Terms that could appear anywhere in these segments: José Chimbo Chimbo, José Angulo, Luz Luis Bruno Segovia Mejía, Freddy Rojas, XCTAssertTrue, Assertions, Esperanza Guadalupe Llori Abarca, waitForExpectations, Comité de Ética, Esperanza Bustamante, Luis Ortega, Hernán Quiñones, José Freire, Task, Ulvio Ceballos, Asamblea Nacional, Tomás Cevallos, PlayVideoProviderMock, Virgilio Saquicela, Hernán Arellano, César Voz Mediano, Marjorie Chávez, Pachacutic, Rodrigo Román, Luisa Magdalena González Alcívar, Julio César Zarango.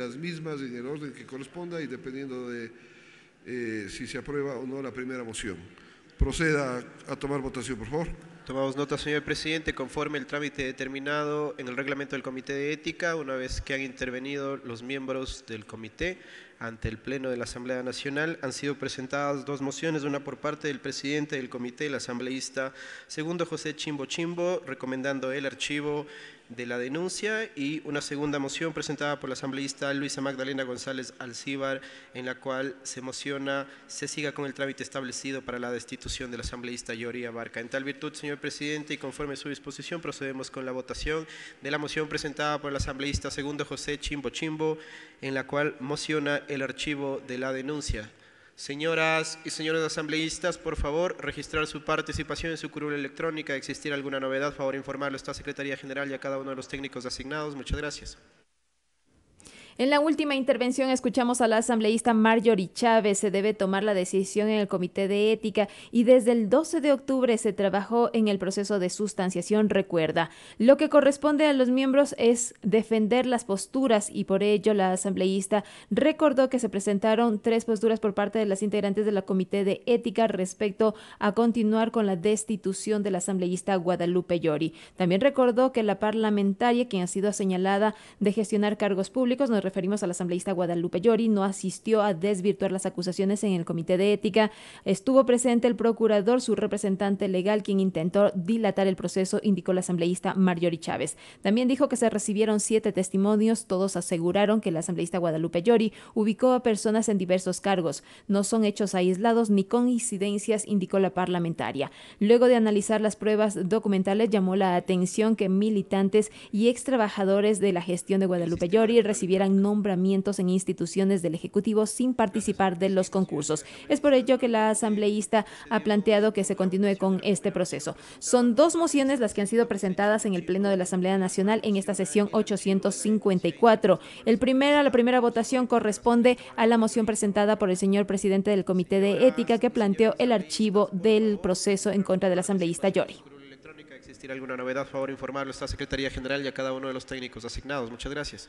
las mismas en el orden que corresponda y dependiendo de si se aprueba o no la primera moción. Proceda a tomar votación, por favor. Tomamos nota, señor presidente. Conforme el trámite determinado en el reglamento del Comité de Ética, una vez que han intervenido los miembros del Comité ante el Pleno de la Asamblea Nacional, han sido presentadas dos mociones, una por parte del presidente del Comité, el asambleísta segundo José Chimbo Chimbo, recomendando el archivo de la denuncia, y una segunda moción presentada por la asambleísta Luisa Magdalena González Alcívar, en la cual se mociona se siga con el trámite establecido para la destitución del asambleísta Llori Abarca. En tal virtud, señor presidente, y conforme a su disposición, procedemos con la votación de la moción presentada por el asambleísta segundo José Chimbo Chimbo, en la cual mociona el archivo de la denuncia. Señoras y señores asambleístas, por favor, registrar su participación en su curul electrónica. Existir alguna novedad, favor informarlo a esta Secretaría General y a cada uno de los técnicos asignados. Muchas gracias. En la última intervención escuchamos a la asambleísta Marjorie Chávez. Se debe tomar la decisión en el Comité de Ética y desde el 12 de octubre se trabajó en el proceso de sustanciación, recuerda. Lo que corresponde a los miembros es defender las posturas y por ello la asambleísta recordó que se presentaron tres posturas por parte de las integrantes del Comité de Ética respecto a continuar con la destitución de la asambleísta Guadalupe Llori. También recordó que la parlamentaria, quien ha sido señalada de gestionar cargos públicos, nos referimos a la asambleísta Guadalupe Llori, no asistió a desvirtuar las acusaciones en el Comité de Ética. Estuvo presente el procurador, su representante legal, quien intentó dilatar el proceso, indicó la asambleísta Marjorie Chávez. También dijo que se recibieron 7 testimonios, todos aseguraron que la asambleísta Guadalupe Llori ubicó a personas en diversos cargos. No son hechos aislados ni coincidencias, indicó la parlamentaria. Luego de analizar las pruebas documentales, llamó la atención que militantes y extrabajadores de la gestión de Guadalupe Llori recibieran nombramientos en instituciones del Ejecutivo sin participar de los concursos. Es por ello que la asambleísta ha planteado que se continúe con este proceso. Son dos mociones las que han sido presentadas en el Pleno de la Asamblea Nacional en esta sesión 854. La primera votación corresponde a la moción presentada por el señor presidente del Comité de Ética que planteó el archivo del proceso en contra de la asambleísta Llori. ¿Existirá alguna novedad? Por favor, informarlo a esta Secretaría General y a cada uno de los técnicos asignados. Muchas gracias.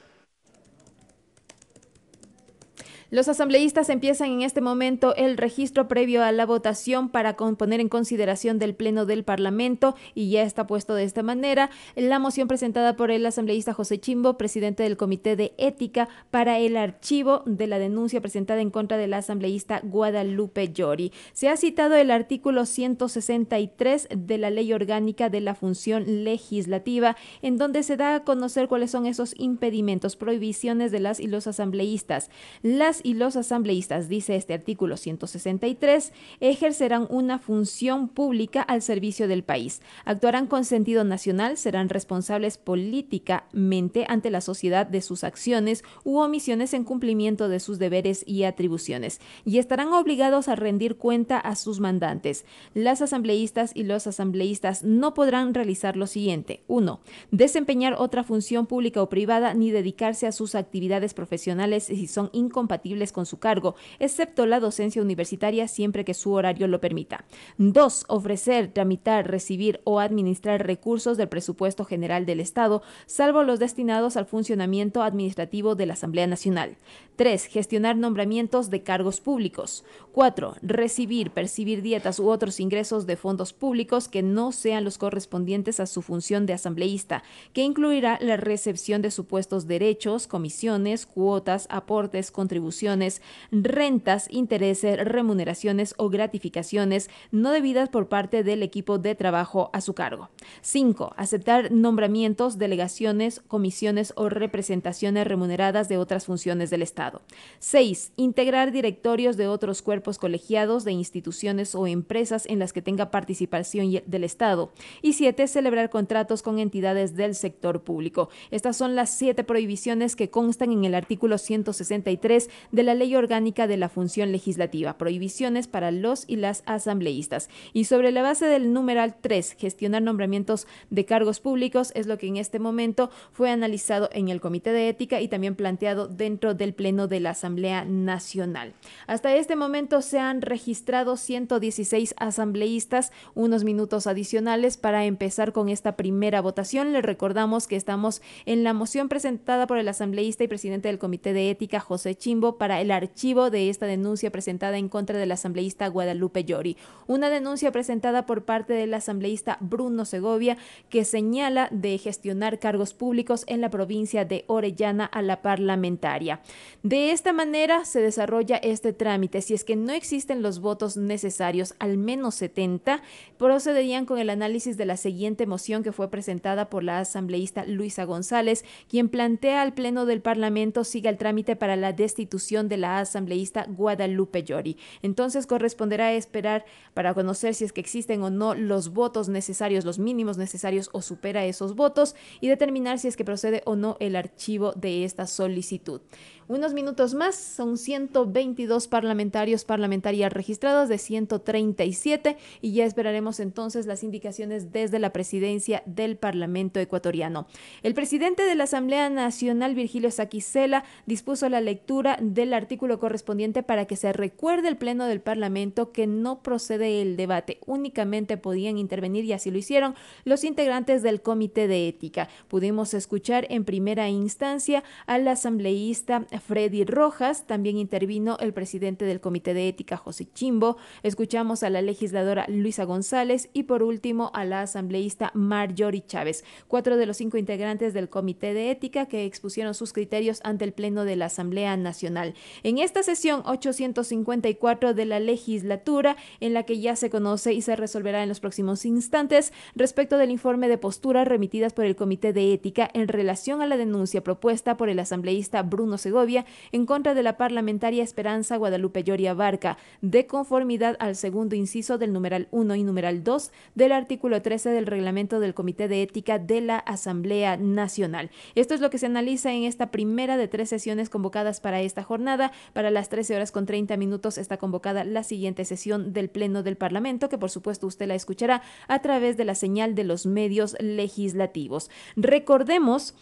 Los asambleístas empiezan en este momento el registro previo a la votación para poner en consideración del Pleno del Parlamento y ya está puesto de esta manera la moción presentada por el asambleísta José Chimbo, presidente del Comité de Ética, para el archivo de la denuncia presentada en contra de la asambleísta Guadalupe Llori. Se ha citado el artículo 163 de la Ley Orgánica de la Función Legislativa, en donde se da a conocer cuáles son esos impedimentos, prohibiciones de las y los asambleístas. Las y los asambleístas, dice este artículo 163, ejercerán una función pública al servicio del país, actuarán con sentido nacional, serán responsables políticamente ante la sociedad de sus acciones u omisiones en cumplimiento de sus deberes y atribuciones, y estarán obligados a rendir cuenta a sus mandantes. Las asambleístas y los asambleístas no podrán realizar lo siguiente: 1. Desempeñar otra función pública o privada ni dedicarse a sus actividades profesionales si son incompatibles con su cargo, excepto la docencia universitaria, siempre que su horario lo permita. 2. Ofrecer, tramitar, recibir o administrar recursos del presupuesto general del Estado, salvo los destinados al funcionamiento administrativo de la Asamblea Nacional. 3. Gestionar nombramientos de cargos públicos. 4. Recibir, percibir dietas u otros ingresos de fondos públicos que no sean los correspondientes a su función de asambleísta, que incluirá la recepción de supuestos derechos, comisiones, cuotas, aportes, contribuciones, rentas, intereses, remuneraciones o gratificaciones no debidas por parte del equipo de trabajo a su cargo. 5. Aceptar nombramientos, delegaciones, comisiones o representaciones remuneradas de otras funciones del Estado. 6. Integrar directorios de otros cuerpos colegiados de instituciones o empresas en las que tenga participación del Estado. Y 7. Celebrar contratos con entidades del sector público. Estas son las 7 prohibiciones que constan en el artículo 163 de la Ley Orgánica de la Función Legislativa, prohibiciones para los y las asambleístas. Y sobre la base del numeral 3, gestionar nombramientos de cargos públicos, es lo que en este momento fue analizado en el Comité de Ética y también planteado dentro del Pleno de la Asamblea Nacional. Hasta este momento se han registrado 116 asambleístas, unos minutos adicionales para empezar con esta primera votación. Les recordamos que estamos en la moción presentada por el asambleísta y presidente del Comité de Ética, José Chimbo, para el archivo de esta denuncia presentada en contra del asambleísta Guadalupe Llori. Una denuncia presentada por parte del asambleísta Bruno Segovia que señala de gestionar cargos públicos en la provincia de Orellana a la parlamentaria. De esta manera se desarrolla este trámite. Si es que no existen los votos necesarios, al menos 70, procederían con el análisis de la siguiente moción que fue presentada por la asambleísta Luisa González, quien plantea al Pleno del Parlamento siga el trámite para la destitución de la asambleísta Guadalupe Llori. Entonces corresponderá esperar para conocer si es que existen o no los votos necesarios, los mínimos necesarios, o supera esos votos, y determinar si es que procede o no el archivo de esta solicitud. Unos minutos más, son 122 parlamentarios, parlamentarias registrados de 137, y ya esperaremos entonces las indicaciones desde la presidencia del Parlamento ecuatoriano. El presidente de la Asamblea Nacional, Virgilio Saquicela, dispuso la lectura del artículo correspondiente para que se recuerde el Pleno del Parlamento que no procede el debate, únicamente podían intervenir, y así lo hicieron, los integrantes del Comité de Ética. Pudimos escuchar en primera instancia al asambleísta Freddy Rojas, también intervino el presidente del Comité de Ética, José Chimbo, escuchamos a la legisladora Luisa González y por último a la asambleísta Marjorie Chávez, 4 de los 5 integrantes del Comité de Ética que expusieron sus criterios ante el Pleno de la Asamblea Nacional. En esta sesión 854 de la legislatura, en la que ya se conoce y se resolverá en los próximos instantes respecto del informe de posturas remitidas por el Comité de Ética en relación a la denuncia propuesta por el asambleísta Bruno Segovia en contra de la parlamentaria Esperanza Guadalupe Llori Abarca, de conformidad al segundo inciso del numeral 1 y numeral 2 del artículo 13 del reglamento del Comité de Ética de la Asamblea Nacional. Esto es lo que se analiza en esta primera de 3 sesiones convocadas para esta jornada. Para las 13:30 está convocada la siguiente sesión del Pleno del Parlamento, que por supuesto usted la escuchará a través de la señal de los medios legislativos. Recordemos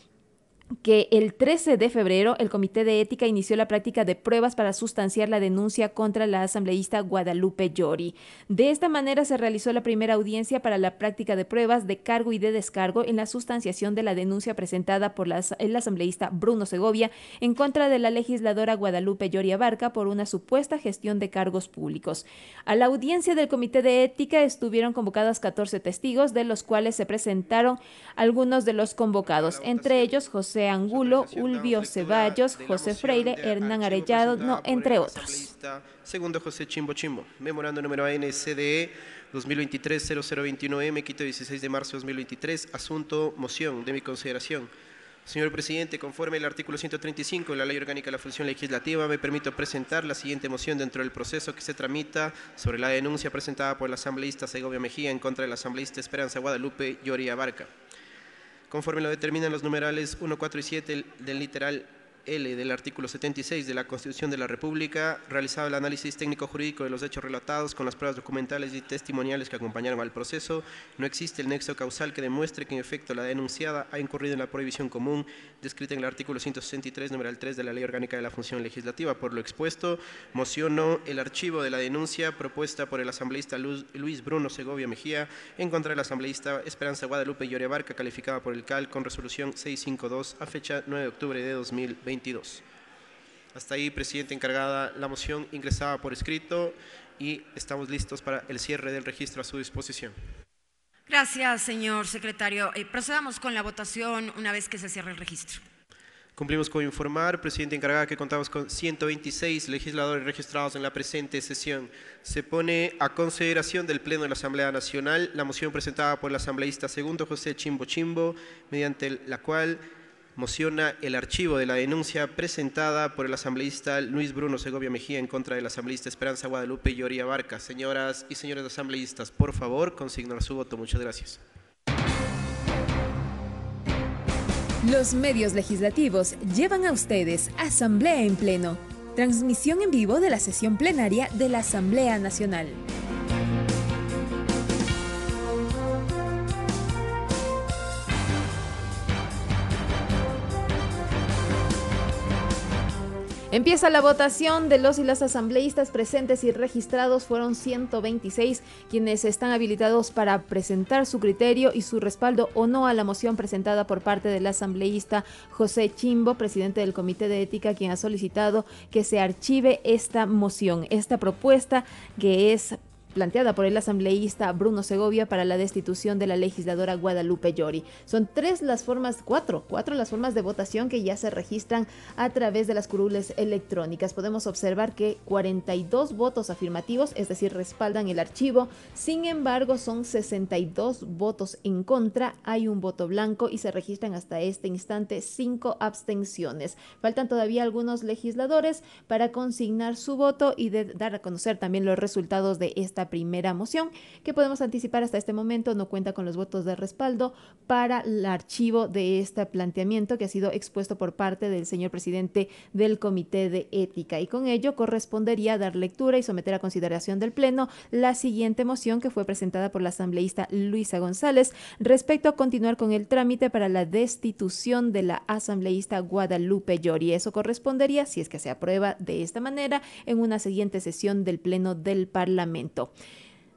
que el 13 de febrero el Comité de Ética inició la práctica de pruebas para sustanciar la denuncia contra la asambleísta Guadalupe Llori. De esta manera se realizó la primera audiencia para la práctica de pruebas de cargo y de descargo en la sustanciación de la denuncia presentada por el asambleísta Bruno Segovia en contra de la legisladora Guadalupe Llori Abarca por una supuesta gestión de cargos públicos. A la audiencia del Comité de Ética estuvieron convocados 14 testigos, de los cuales se presentaron algunos de los convocados, entre ellos José Angulo, Ulvio Ceballos, José Freire, Hernán Arellano, entre otros. Segundo, José Chimbo Chimbo. Memorando número ANCDE 2023-0029M, Quito, 16 de marzo de 2023. Asunto, moción de mi consideración. Señor Presidente, conforme al artículo 135 de la Ley Orgánica de la Función Legislativa, me permito presentar la siguiente moción dentro del proceso que se tramita sobre la denuncia presentada por el asambleísta Segovia Mejía en contra de la asambleísta Esperanza Guadalupe Llori Abarca. Conforme lo determinan los numerales 1, 4 y 7 del literal L del artículo 76 de la Constitución de la República, realizado el análisis técnico-jurídico de los hechos relatados con las pruebas documentales y testimoniales que acompañaron al proceso, no existe el nexo causal que demuestre que en efecto la denunciada ha incurrido en la prohibición común descrita en el artículo 163, numeral 3 de la Ley Orgánica de la Función Legislativa. Por lo expuesto, mociono el archivo de la denuncia propuesta por el asambleísta Luis Bruno Segovia Mejía en contra de la asambleísta Esperanza Guadalupe Llori Abarca, calificada por el CAL con resolución 652 a fecha 9 de octubre de 2020. Hasta ahí, Presidente, encargada la moción ingresada por escrito, y estamos listos para el cierre del registro a su disposición. Gracias, señor secretario. Procedamos con la votación una vez que se cierre el registro. Cumplimos con informar, Presidente encargada, que contamos con 126 legisladores registrados en la presente sesión. Se pone a consideración del Pleno de la Asamblea Nacional la moción presentada por el asambleísta segundo José Chimbo Chimbo, mediante la cual mociona el archivo de la denuncia presentada por el asambleísta Luis Bruno Segovia Mejía en contra de la asambleísta Esperanza Guadalupe Llori Abarca. Señoras y señores asambleístas, por favor, consignar su voto. Muchas gracias. Los medios legislativos llevan a ustedes Asamblea en Pleno. Transmisión en vivo de la sesión plenaria de la Asamblea Nacional. Empieza la votación de los y las asambleístas presentes y registrados. Fueron 126 quienes están habilitados para presentar su criterio y su respaldo o no a la moción presentada por parte del asambleísta José Chimbo, presidente del Comité de Ética, quien ha solicitado que se archive esta moción, esta propuesta que es planteada por el asambleísta Bruno Segovia para la destitución de la legisladora Guadalupe Llori. Son cuatro las formas de votación que ya se registran a través de las curules electrónicas. Podemos observar que 42 votos afirmativos, es decir, respaldan el archivo. Sin embargo, son 62 votos en contra, hay un voto blanco y se registran hasta este instante 5 abstenciones. Faltan todavía algunos legisladores para consignar su voto y de dar a conocer también los resultados de esta primera moción, que podemos anticipar hasta este momento no cuenta con los votos de respaldo para el archivo de este planteamiento que ha sido expuesto por parte del señor presidente del Comité de Ética, y con ello correspondería dar lectura y someter a consideración del Pleno la siguiente moción que fue presentada por la asambleísta Luisa González respecto a continuar con el trámite para la destitución de la asambleísta Guadalupe Llori. Eso correspondería, si es que se aprueba de esta manera, en una siguiente sesión del Pleno del Parlamento.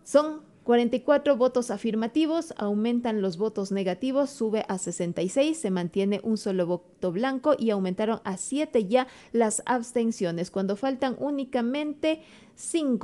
Son 44 votos afirmativos, aumentan los votos negativos, sube a 66, se mantiene un solo voto blanco y aumentaron a 7 ya las abstenciones, cuando faltan únicamente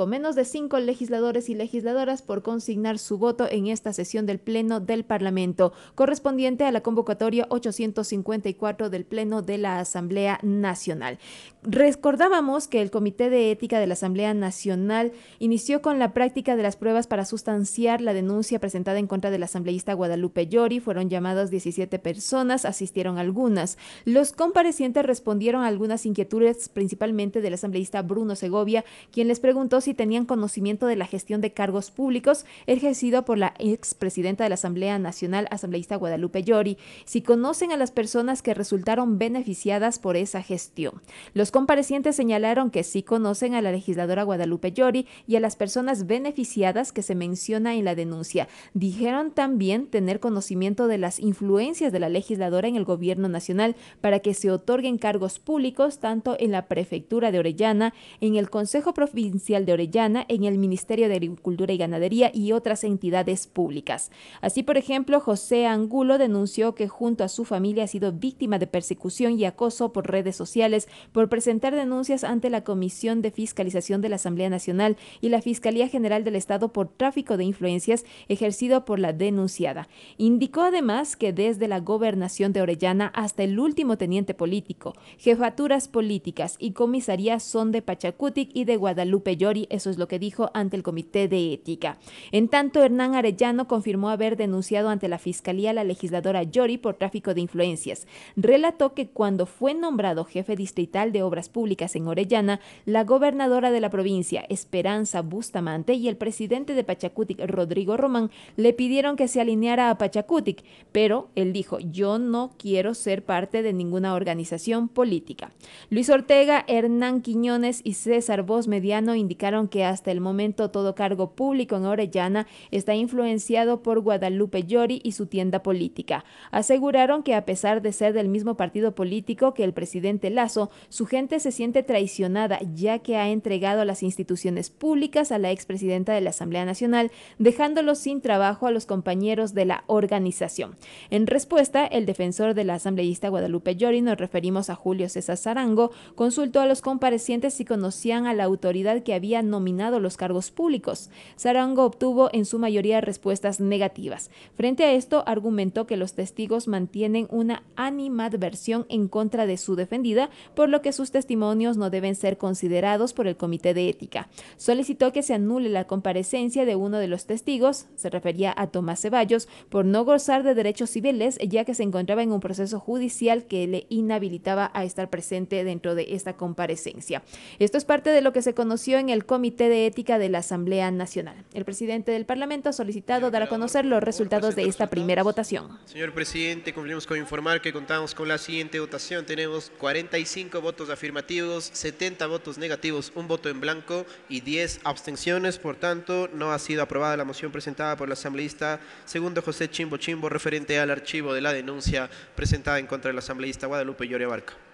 menos de cinco legisladores y legisladoras por consignar su voto en esta sesión del Pleno del Parlamento, correspondiente a la convocatoria 854 del Pleno de la Asamblea Nacional. Recordábamos que el Comité de Ética de la Asamblea Nacional inició con la práctica de las pruebas para sustanciar la denuncia presentada en contra de la asambleísta Guadalupe Llori. Fueron llamadas 17 personas, asistieron algunas. Los comparecientes respondieron a algunas inquietudes, principalmente del asambleísta Bruno Segovia, quien les preguntó si tenían conocimiento de la gestión de cargos públicos ejercido por la expresidenta de la Asamblea Nacional, asambleísta Guadalupe Llori, si conocen a las personas que resultaron beneficiadas por esa gestión. Los comparecientes señalaron que sí conocen a la legisladora Guadalupe Llori y a las personas beneficiadas que se menciona en la denuncia. Dijeron también tener conocimiento de las influencias de la legisladora en el gobierno nacional para que se otorguen cargos públicos tanto en la prefectura de Orellana, en el Consejo Provincial de Orellana, en el Ministerio de Agricultura y Ganadería y otras entidades públicas. Así, por ejemplo, José Angulo denunció que junto a su familia ha sido víctima de persecución y acoso por redes sociales por presentar denuncias ante la Comisión de Fiscalización de la Asamblea Nacional y la Fiscalía General del Estado por tráfico de influencias ejercido por la denunciada. Indicó además que desde la gobernación de Orellana hasta el último teniente político, jefaturas políticas y comisarías son de Pachacutic y de Guadalupe Llori. Eso es lo que dijo ante el Comité de Ética. En tanto, Hernán Arellano confirmó haber denunciado ante la Fiscalía a la legisladora Llori por tráfico de influencias. Relató que cuando fue nombrado jefe distrital de Obras Públicas en Orellana, la gobernadora de la provincia, Esperanza Bustamante, y el presidente de Pachacutic, Rodrigo Román, le pidieron que se alineara a Pachacutic, pero él dijo: yo no quiero ser parte de ninguna organización política. Luis Ortega, Hernán Quiñones y César Voz Mediano indicaron que hasta el momento todo cargo público en Orellana está influenciado por Guadalupe Llori y su tienda política. Aseguraron que a pesar de ser del mismo partido político que el presidente Lazo, su gente se siente traicionada, ya que ha entregado las instituciones públicas a la expresidenta de la Asamblea Nacional, dejándolos sin trabajo a los compañeros de la organización. En respuesta, el defensor de la asambleísta Guadalupe Llori, nos referimos a Julio César Zarango, consultó a los comparecientes si conocían a la autoridad que había nominado los cargos públicos. Zarango obtuvo en su mayoría respuestas negativas. Frente a esto, argumentó que los testigos mantienen una animadversión en contra de su defendida, por lo que sus testimonios no deben ser considerados por el Comité de Ética. Solicitó que se anule la comparecencia de uno de los testigos, se refería a Tomás Cevallos, por no gozar de derechos civiles, ya que se encontraba en un proceso judicial que le inhabilitaba a estar presente dentro de esta comparecencia. Esto es parte de lo que se conoció compareció en el Comité de Ética de la Asamblea Nacional. El presidente del Parlamento ha solicitado dar a conocer los resultados de esta primera votación. Señor presidente, cumplimos con informar que contamos con la siguiente votación. Tenemos 45 votos afirmativos, 70 votos negativos, un voto en blanco y 10 abstenciones. Por tanto, no ha sido aprobada la moción presentada por el asambleísta segundo José Chimbo Chimbo referente al archivo de la denuncia presentada en contra del asambleísta Guadalupe Llori Abarca.